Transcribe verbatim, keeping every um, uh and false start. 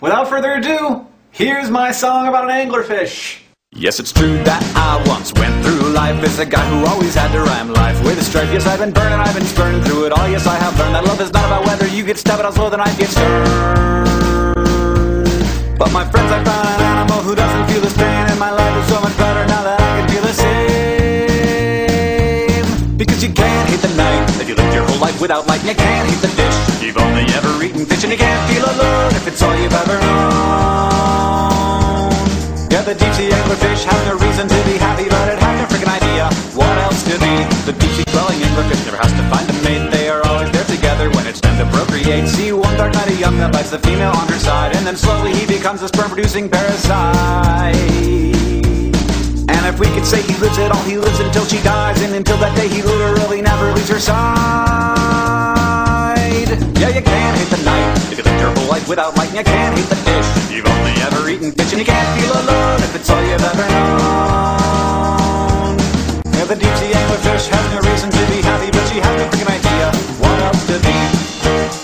Without further ado, here's my song about an anglerfish. Yes, it's true that I once went through life as a guy who always had to rhyme life with a stripe. Yes, I've been burning, I've been spurning through it all. Yes, I have learned that love is not about whether you get stabbed or slow, then I get stirred. But my friends, I found an animal who doesn't feel the strain, and my life is so much better now that I can feel the same. Because you can't hate the night if you lived your whole life without light, and you can't hate the dish if you've only ever eaten fish, and you can't feel alone if it's all you've ever known. Yeah, the deep sea anglerfish has no reason to be happy, but it had no freaking idea what else to be. The deep sea dwelling anglerfish never has to find a mate. They are always there together when it's time to procreate. See, one dark night a young that bites the female on her side, and then slowly he becomes a sperm-producing parasite. And if we could say he lives it all, he lives until she dies, and until that day he literally never leaves her side. Yeah, you can't hate the night if you lived your whole life without light, and you can't hate the fish you've only ever eaten fish, and you can't feel alone if it's all you've ever known. Yeah, the deep sea anglerfish has no reason to be happy, but she has no freaking idea what else to be.